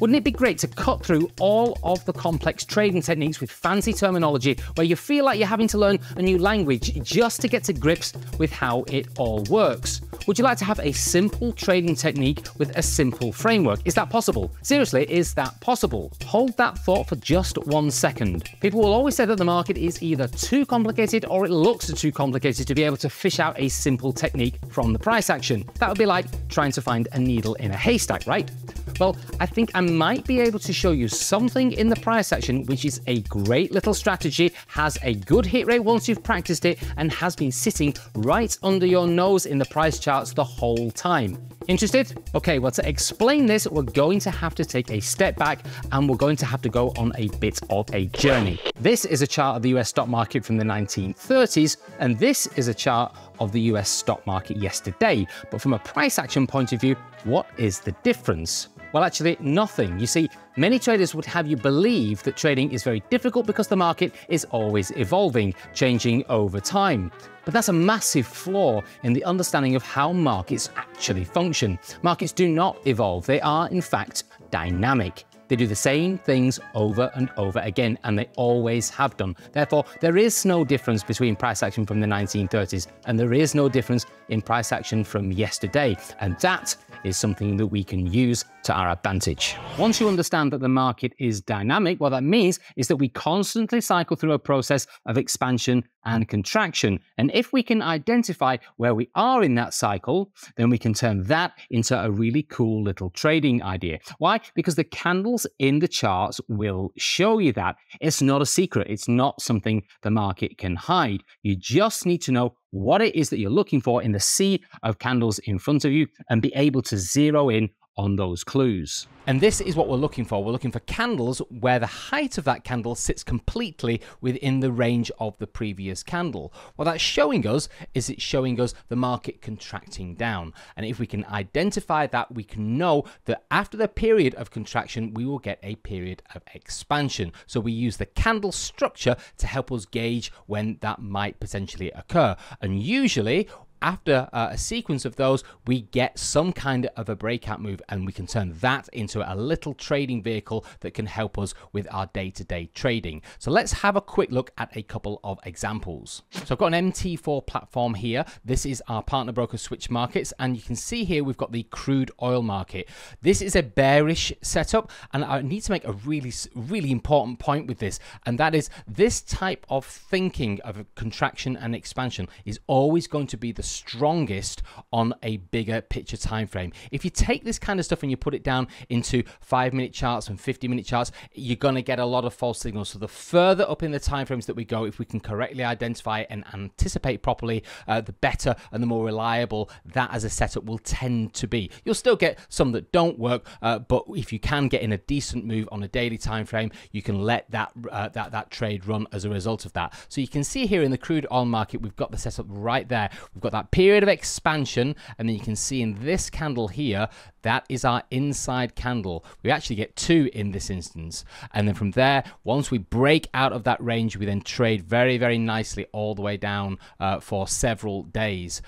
Wouldn't it be great to cut through all of the complex trading techniques with fancy terminology where you feel like you're having to learn a new language just to get to grips with how it all works? Would you like to have a simple trading technique with a simple framework? Is that possible? Seriously, is that possible? Hold that thought for just 1 second. People will always say that the market is either too complicated or it looks too complicated to be able to fish out a simple technique from the price action. That would be like trying to find a needle in a haystack, right? Well, I think I might be able to show you something in the price action which is a great little strategy, has a good hit rate once you've practiced it, and has been sitting right under your nose in the price charts the whole time. Interested? Okay, well, to explain this, we're going to have to take a step back and we're going to have to go on a bit of a journey. This is a chart of the US stock market from the 1930s, and this is a chart of the US stock market yesterday. But from a price action point of view, what is the difference? Well, actually, nothing. You see, many traders would have you believe that trading is very difficult because the market is always evolving, changing over time. But that's a massive flaw in the understanding of how markets actually function. Markets do not evolve. They are, in fact, dynamic. They do the same things over and over again, and they always have done. Therefore, there is no difference between price action from the 1930s, and there is no difference in price action from yesterday. And that is something that we can use to our advantage. Once you understand that the market is dynamic, what that means is that we constantly cycle through a process of expansion and contraction. And if we can identify where we are in that cycle, then we can turn that into a really cool little trading idea. Why? Because the candles in the charts will show you that. It's not a secret. It's not something the market can hide. You just need to know what it is that you're looking for in the sea of candles in front of you and be able to zero in on those clues. And this is what we're looking for. We're looking for candles where the height of that candle sits completely within the range of the previous candle. What that's showing us is it's showing us the market contracting down. And if we can identify that, we can know that after the period of contraction, we will get a period of expansion. So we use the candle structure to help us gauge when that might potentially occur. And usually, after a sequence of those, we get some kind of a breakout move, and we can turn that into a little trading vehicle that can help us with our day-to-day trading. So let's have a quick look at a couple of examples. So I've got an MT4 platform here. This is our partner broker Switch Markets, and you can see here we've got the crude oil market. This is a bearish setup, and I need to make a really important point with this, and that is this type of thinking of contraction and expansion is always going to be the strongest on a bigger picture time frame. If you take this kind of stuff and you put it down into 5-minute charts and 50-minute charts, you're going to get a lot of false signals. So the further up in the time frames that we go, if we can correctly identify and anticipate properly, the better and the more reliable that as a setup will tend to be. You'll still get some that don't work, but if you can get in a decent move on a daily time frame, you can let that trade run as a result of that. So you can see here in the crude oil market, we've got the setup right there. We've got that period of expansion, and then you can see in this candle here, that is our inside candle. We actually get two in this instance. And then from there, once we break out of that range, we then trade very, very nicely all the way down for several days,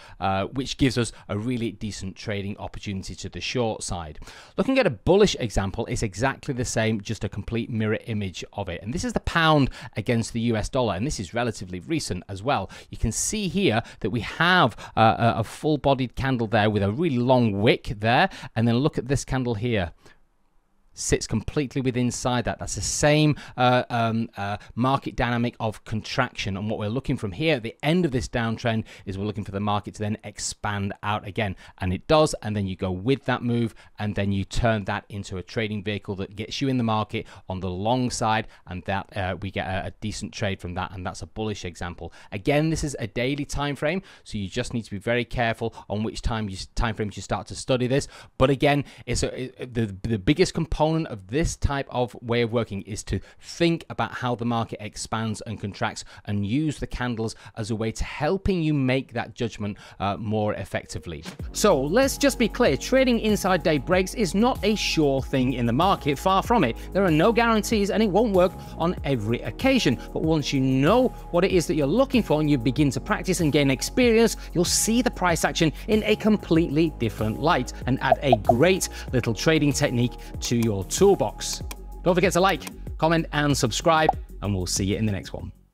which gives us a really decent trading opportunity to the short side. Looking at a bullish example, it's exactly the same, just a complete mirror image of it. And this is the pound against the US dollar, and this is relatively recent as well. You can see here that we have a full-bodied candle there with a really long wick there, and then look at this candle here. Sits completely within inside that. That's the same market dynamic of contraction. And what we're looking from here at the end of this downtrend is we're looking for the market to then expand out again. And it does. And then you go with that move, and then you turn that into a trading vehicle that gets you in the market on the long side. And that we get a decent trade from that. And that's a bullish example. Again, this is a daily time frame. So you just need to be very careful on which time frames you start to study this. But again, it's the biggest component of this type of way of working is to think about how the market expands and contracts, and use the candles as a way to helping you make that judgment more effectively. So let's just be clear, trading inside day breaks is not a sure thing in the market, far from it. There are no guarantees, and it won't work on every occasion. But once you know what it is that you're looking for and you begin to practice and gain experience, you'll see the price action in a completely different light and add a great little trading technique to your your toolbox. Don't forget to like, comment, and subscribe, and we'll see you in the next one.